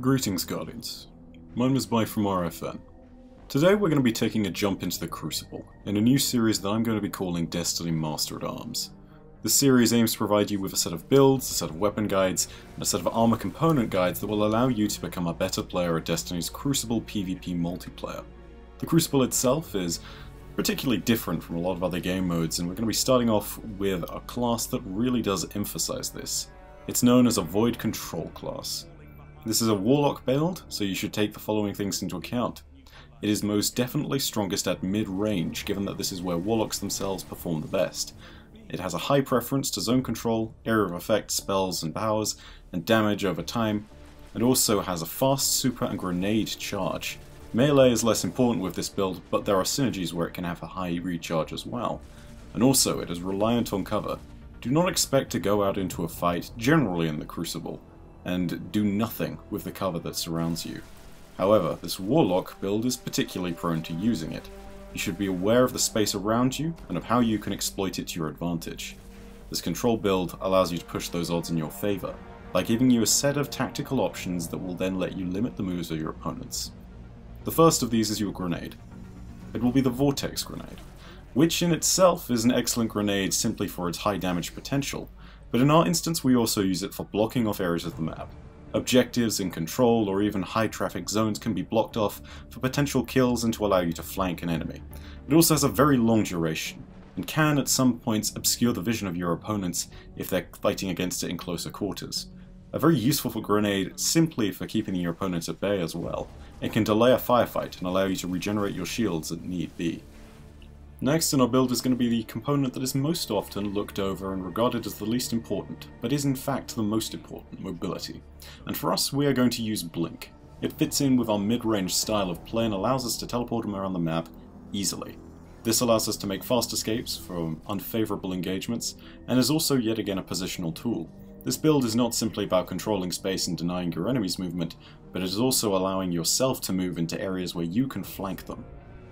Greetings, Guardians. My name is Byf from RFN. Today we're going to be taking a jump into the Crucible, in a new series that I'm going to be calling Destiny Master at Arms. This series aims to provide you with a set of builds, a set of weapon guides, and a set of armor component guides that will allow you to become a better player at Destiny's Crucible PvP multiplayer. The Crucible itself is particularly different from a lot of other game modes, and we're going to be starting off with a class that really does emphasize this. It's known as a Void Control class. This is a Warlock build, so you should take the following things into account. It is most definitely strongest at mid-range, given that this is where Warlocks themselves perform the best. It has a high preference to zone control, area of effect, spells and powers, and damage over time, and also has a fast super and grenade charge. Melee is less important with this build, but there are synergies where it can have a high recharge as well. And also, it is reliant on cover. Do not expect to go out into a fight, generally in the Crucible, and do nothing with the cover that surrounds you. However, this Warlock build is particularly prone to using it. You should be aware of the space around you and of how you can exploit it to your advantage. This Control build allows you to push those odds in your favour, by giving you a set of tactical options that will then let you limit the moves of your opponents. The first of these is your grenade. It will be the Vortex grenade, which in itself is an excellent grenade simply for its high damage potential, but in our instance we also use it for blocking off areas of the map. Objectives in Control or even high traffic zones can be blocked off for potential kills and to allow you to flank an enemy. It also has a very long duration, and can at some points obscure the vision of your opponents if they're fighting against it in closer quarters. A very useful grenade simply for keeping your opponents at bay as well. It can delay a firefight and allow you to regenerate your shields if need be. Next in our build is going to be the component that is most often looked over and regarded as the least important, but is in fact the most important, mobility. And for us, we are going to use Blink. It fits in with our mid-range style of play and allows us to teleport them around the map easily. This allows us to make fast escapes from unfavourable engagements, and is also yet again a positional tool. This build is not simply about controlling space and denying your enemy's movement, but it is also allowing yourself to move into areas where you can flank them.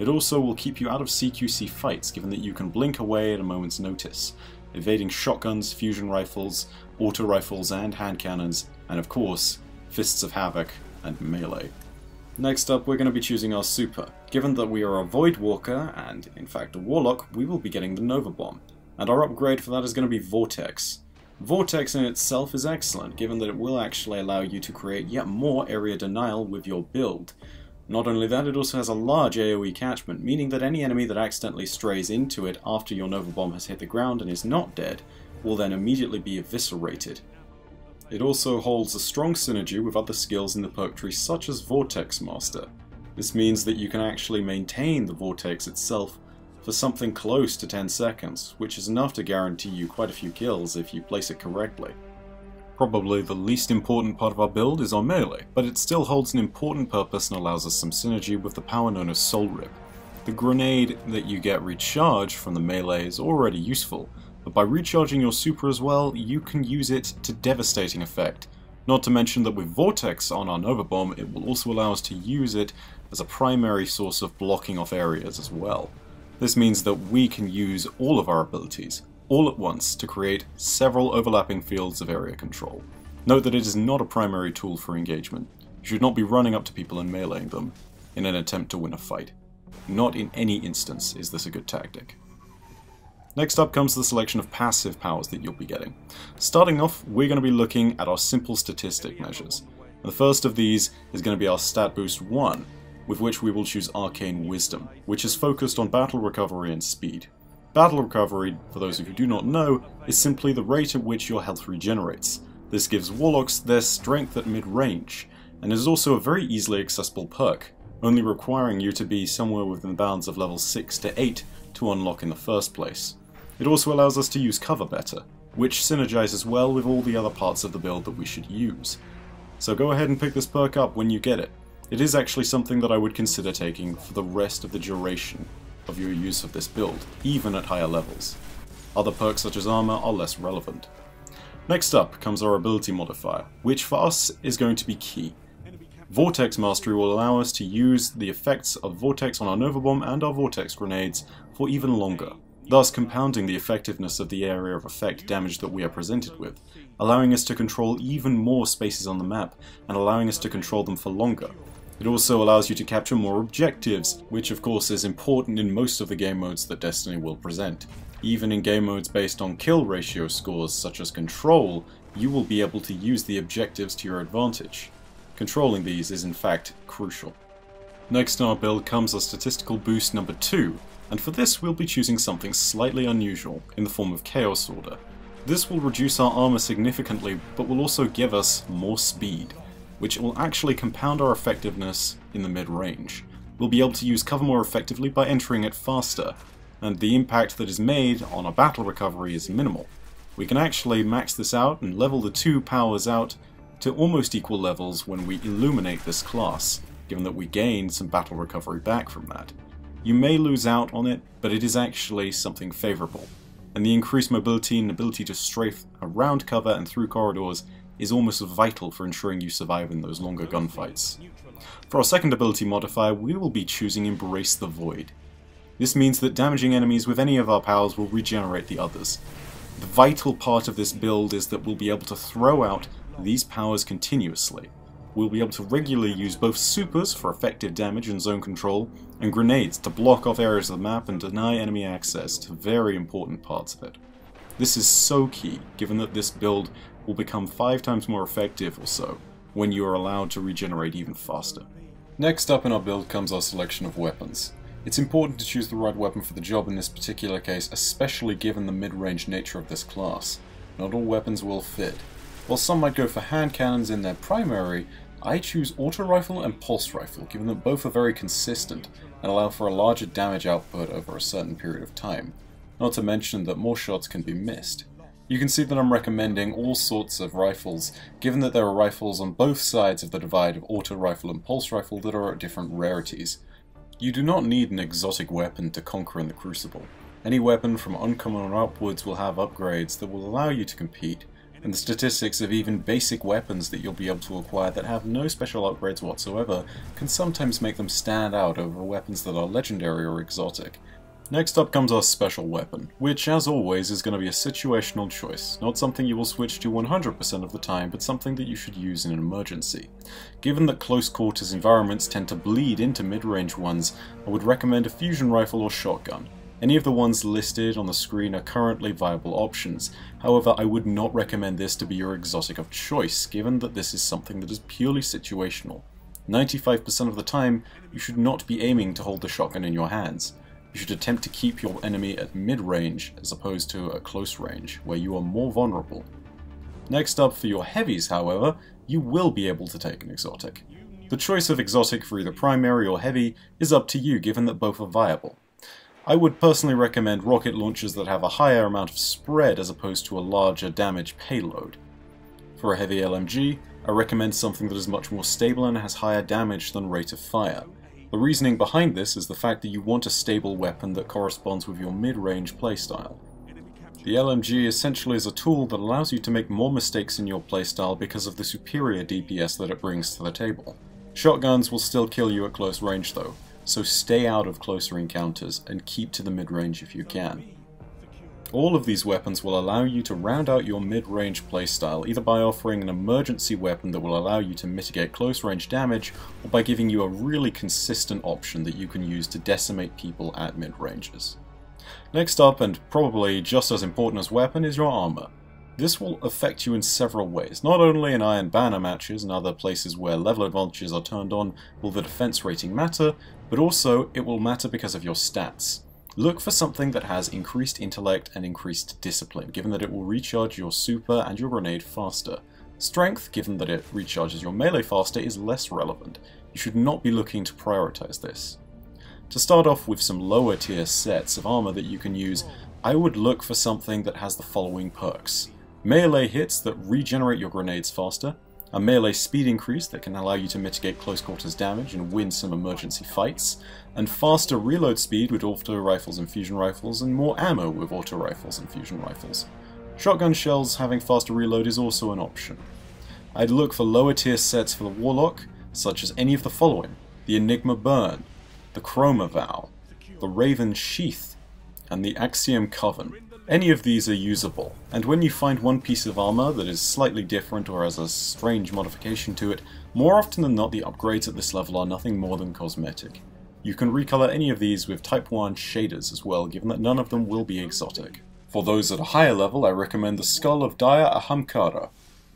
It also will keep you out of CQC fights, given that you can blink away at a moment's notice, evading shotguns, fusion rifles, auto rifles and hand cannons, and of course, Fists of Havoc and melee. Next up, we're going to be choosing our super. Given that we are a Void Walker, and in fact a Warlock, we will be getting the Nova Bomb, and our upgrade for that is going to be Vortex. Vortex in itself is excellent, given that it will actually allow you to create yet more area denial with your build. Not only that, it also has a large AoE catchment, meaning that any enemy that accidentally strays into it after your Nova Bomb has hit the ground and is not dead, will then immediately be eviscerated. It also holds a strong synergy with other skills in the perk tree such as Vortex Master. This means that you can actually maintain the Vortex itself for something close to 10 seconds, which is enough to guarantee you quite a few kills if you place it correctly. Probably the least important part of our build is our melee, but it still holds an important purpose and allows us some synergy with the power known as Soul Rip. The grenade that you get recharged from the melee is already useful, but by recharging your super as well, you can use it to devastating effect. Not to mention that with Vortex on our Nova Bomb, it will also allow us to use it as a primary source of blocking off areas as well. This means that we can use all of our abilities, all at once, to create several overlapping fields of area control. Note that it is not a primary tool for engagement. You should not be running up to people and meleeing them in an attempt to win a fight. Not in any instance is this a good tactic. Next up comes the selection of passive powers that you'll be getting. Starting off, we're going to be looking at our simple statistic measures. The first of these is going to be our Stat Boost 1, with which we will choose Arcane Wisdom, which is focused on battle recovery and speed. Battle recovery, for those of you who do not know, is simply the rate at which your health regenerates. This gives Warlocks their strength at mid-range, and is also a very easily accessible perk, only requiring you to be somewhere within the bounds of level 6 to 8 to unlock in the first place. It also allows us to use cover better, which synergizes well with all the other parts of the build that we should use. So go ahead and pick this perk up when you get it. It is actually something that I would consider taking for the rest of the duration of your use of this build, even at higher levels. Other perks such as armor are less relevant. Next up comes our ability modifier, which for us is going to be key. Vortex Mastery will allow us to use the effects of Vortex on our Nova Bomb and our Vortex grenades for even longer, thus compounding the effectiveness of the area of effect damage that we are presented with, allowing us to control even more spaces on the map, and allowing us to control them for longer. It also allows you to capture more objectives, which of course is important in most of the game modes that Destiny will present. Even in game modes based on kill ratio scores such as Control, you will be able to use the objectives to your advantage. Controlling these is in fact crucial. Next in our build comes our statistical boost number 2, and for this we'll be choosing something slightly unusual in the form of Chaos Order. This will reduce our armor significantly, but will also give us more speed, which will actually compound our effectiveness in the mid-range. We'll be able to use cover more effectively by entering it faster, and the impact that is made on our battle recovery is minimal. We can actually max this out and level the two powers out to almost equal levels when we illuminate this class, given that we gain some battle recovery back from that. You may lose out on it, but it is actually something favourable, and the increased mobility and ability to strafe around cover and through corridors is almost vital for ensuring you survive in those longer gunfights. For our second ability modifier, we will be choosing Embrace the Void. This means that damaging enemies with any of our powers will regenerate the others. The vital part of this build is that we'll be able to throw out these powers continuously. We'll be able to regularly use both supers for effective damage and zone control, and grenades to block off areas of the map and deny enemy access to very important parts of it. This is so key, given that this build will become 5 times more effective or so when you are allowed to regenerate even faster. Next up in our build comes our selection of weapons. It's important to choose the right weapon for the job in this particular case, especially given the mid-range nature of this class. Not all weapons will fit. While some might go for hand cannons in their primary, I choose auto rifle and pulse rifle, given that both are very consistent and allow for a larger damage output over a certain period of time, not to mention that more shots can be missed. You can see that I'm recommending all sorts of rifles, given that there are rifles on both sides of the divide of auto rifle and pulse rifle that are at different rarities. You do not need an exotic weapon to conquer in the Crucible. Any weapon from uncommon or upwards will have upgrades that will allow you to compete, and the statistics of even basic weapons that you'll be able to acquire that have no special upgrades whatsoever can sometimes make them stand out over weapons that are legendary or exotic. Next up comes our special weapon, which as always is going to be a situational choice, not something you will switch to 100% of the time, but something that you should use in an emergency. Given that close quarters environments tend to bleed into mid-range ones, I would recommend a fusion rifle or shotgun. Any of the ones listed on the screen are currently viable options, however I would not recommend this to be your exotic of choice, given that this is something that is purely situational. 95% of the time, you should not be aiming to hold the shotgun in your hands. You should attempt to keep your enemy at mid-range as opposed to a close range, where you are more vulnerable. Next up for your heavies, however, you will be able to take an exotic. The choice of exotic for either primary or heavy is up to you, given that both are viable. I would personally recommend rocket launchers that have a higher amount of spread as opposed to a larger damage payload. For a heavy LMG, I recommend something that is much more stable and has higher damage than rate of fire. The reasoning behind this is the fact that you want a stable weapon that corresponds with your mid-range playstyle. The LMG essentially is a tool that allows you to make more mistakes in your playstyle because of the superior DPS that it brings to the table. Shotguns will still kill you at close range though, so stay out of closer encounters and keep to the mid-range if you can. All of these weapons will allow you to round out your mid-range playstyle, either by offering an emergency weapon that will allow you to mitigate close-range damage, or by giving you a really consistent option that you can use to decimate people at mid-ranges. Next up, and probably just as important as weapon, is your armor. This will affect you in several ways. Not only in Iron Banner matches and other places where level advantages are turned on will the defense rating matter, but also it will matter because of your stats. Look for something that has increased intellect and increased discipline, given that it will recharge your super and your grenade faster. Strength, given that it recharges your melee faster, is less relevant. You should not be looking to prioritize this. To start off with some lower tier sets of armor that you can use, I would look for something that has the following perks. Melee hits that regenerate your grenades faster, a melee speed increase that can allow you to mitigate close quarters damage and win some emergency fights, and faster reload speed with auto rifles and fusion rifles, and more ammo with auto rifles and fusion rifles. Shotgun shells having faster reload is also an option. I'd look for lower tier sets for the Warlock, such as any of the following: the Enigma Burn, the Chroma Vow, the Raven Sheath, and the Axiom Coven. Any of these are usable, and when you find one piece of armor that is slightly different or has a strange modification to it, more often than not the upgrades at this level are nothing more than cosmetic. You can recolor any of these with Type 1 shaders as well, given that none of them will be exotic. For those at a higher level, I recommend the Skull of Dyya Ahamkara,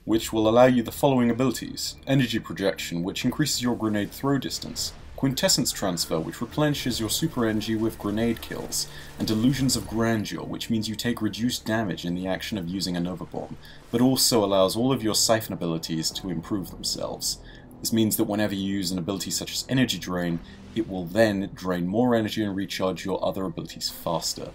which will allow you the following abilities: Energy Projection, which increases your grenade throw distance; Quintessence Transfer, which replenishes your super energy with grenade kills; and Illusions of Grandeur, which means you take reduced damage in the action of using a Nova Bomb, but also allows all of your Siphon abilities to improve themselves. This means that whenever you use an ability such as Energy Drain, it will then drain more energy and recharge your other abilities faster.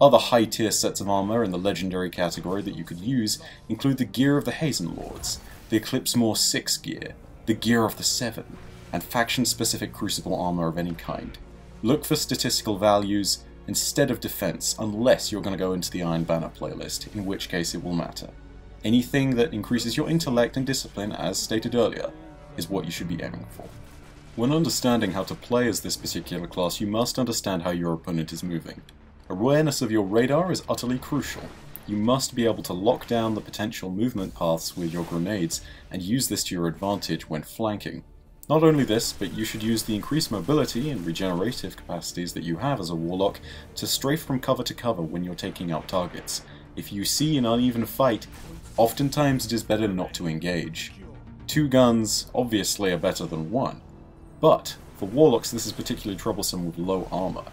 Other high-tier sets of armor in the legendary category that you could use include the Gear of the Hazen Lords, the Eclipse More 6 gear, the Gear of the Seven, and faction-specific Crucible armor of any kind. Look for statistical values instead of defense, unless you're going to go into the Iron Banner playlist, in which case it will matter. Anything that increases your intellect and discipline, as stated earlier, is what you should be aiming for. When understanding how to play as this particular class, you must understand how your opponent is moving. Awareness of your radar is utterly crucial. You must be able to lock down the potential movement paths with your grenades, and use this to your advantage when flanking. Not only this, but you should use the increased mobility and regenerative capacities that you have as a Warlock to strafe from cover to cover when you're taking out targets. If you see an uneven fight, oftentimes it is better not to engage. Two guns obviously are better than one, but for Warlocks this is particularly troublesome with low armor.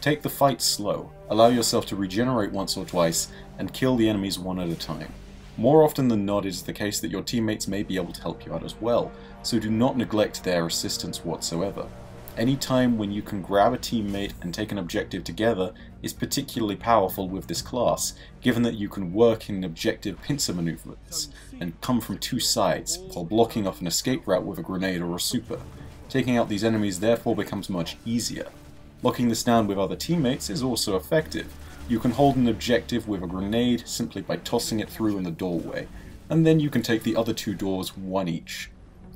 Take the fight slow, allow yourself to regenerate once or twice, and kill the enemies one at a time. More often than not, it is the case that your teammates may be able to help you out as well, so do not neglect their assistance whatsoever. Any time when you can grab a teammate and take an objective together is particularly powerful with this class, given that you can work in objective pincer maneuvers and come from two sides while blocking off an escape route with a grenade or a super. Taking out these enemies therefore becomes much easier. Locking this down with other teammates is also effective. You can hold an objective with a grenade simply by tossing it through in the doorway, and then you can take the other two doors, one each.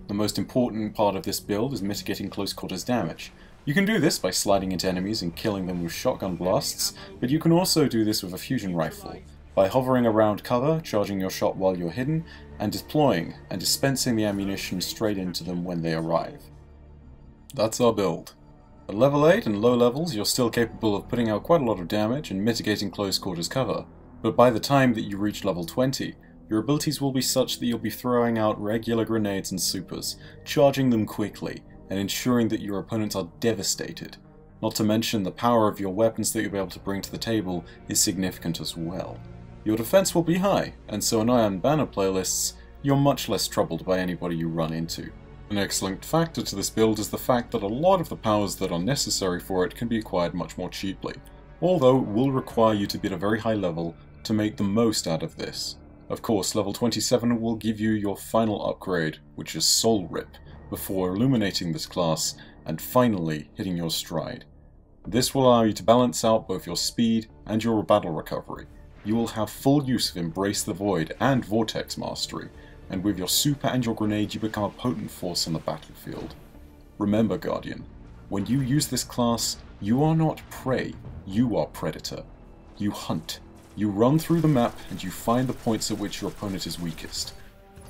The most important part of this build is mitigating close quarters damage. You can do this by sliding into enemies and killing them with shotgun blasts, but you can also do this with a fusion rifle, by hovering around cover, charging your shot while you're hidden, and deploying and dispensing the ammunition straight into them when they arrive. That's our build. At level 8 and low levels, you're still capable of putting out quite a lot of damage and mitigating close quarters cover, but by the time that you reach level 20, your abilities will be such that you'll be throwing out regular grenades and supers, charging them quickly, and ensuring that your opponents are devastated. Not to mention the power of your weapons that you'll be able to bring to the table is significant as well. Your defense will be high, and so in Iron Banner playlists, you're much less troubled by anybody you run into. An excellent factor to this build is the fact that a lot of the powers that are necessary for it can be acquired much more cheaply, although it will require you to be at a very high level to make the most out of this. Of course, level 27 will give you your final upgrade, which is Soul Rip, before illuminating this class and finally hitting your stride. This will allow you to balance out both your speed and your battle recovery. You will have full use of Embrace the Void and Vortex Mastery, and with your super and your grenade you become a potent force on the battlefield. Remember, Guardian, when you use this class, you are not prey, you are predator. You hunt. You run through the map and you find the points at which your opponent is weakest.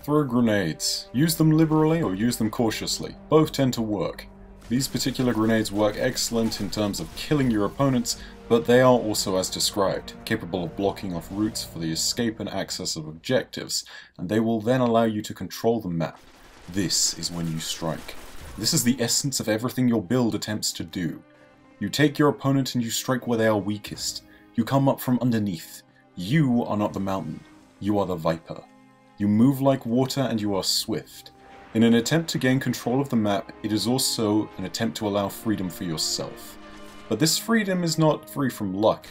Throw grenades. Use them liberally or use them cautiously. Both tend to work. These particular grenades work excellent in terms of killing your opponents, but they are also, as described, capable of blocking off routes for the escape and access of objectives, and they will then allow you to control the map. This is when you strike. This is the essence of everything your build attempts to do. You take your opponent and you strike where they are weakest. You come up from underneath. You are not the mountain. You are the viper. You move like water and you are swift. In an attempt to gain control of the map, it is also an attempt to allow freedom for yourself. But this freedom is not free from luck.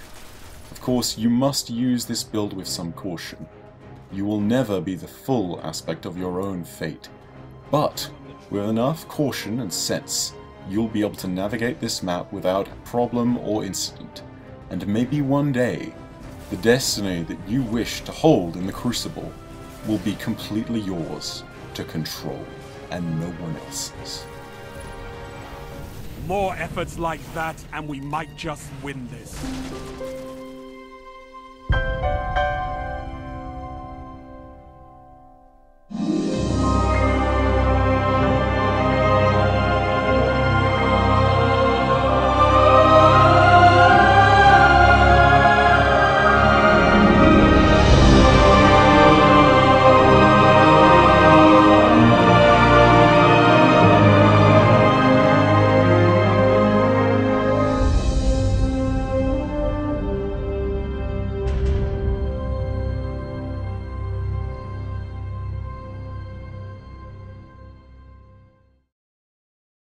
Of course, you must use this build with some caution. You will never be the full aspect of your own fate. But with enough caution and sense, you'll be able to navigate this map without problem or incident. And maybe one day, the destiny that you wish to hold in the Crucible will be completely yours to control, and no one else's. More efforts like that, and we might just win this.